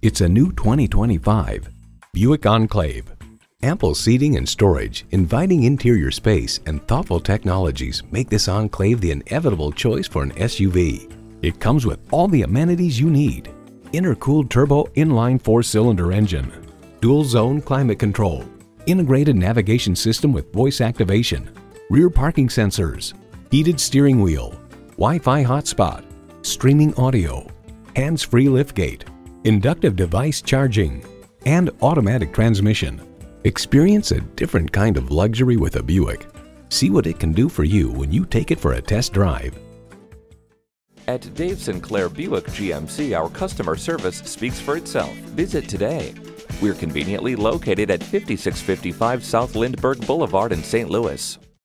It's a new 2025 Buick Enclave. Ample seating and storage, inviting interior space, and thoughtful technologies make this Enclave the inevitable choice for an SUV. It comes with all the amenities you need: intercooled turbo inline 4-cylinder engine, dual zone climate control, integrated navigation system with voice activation, rear parking sensors, heated steering wheel, Wi-Fi hotspot, streaming audio, hands-free liftgate, inductive device charging, and automatic transmission. Experience a different kind of luxury with a Buick. See what it can do for you when you take it for a test drive. At Dave Sinclair Buick GMC, our customer service speaks for itself. Visit today. We're conveniently located at 5655 South Lindbergh Boulevard in St. Louis.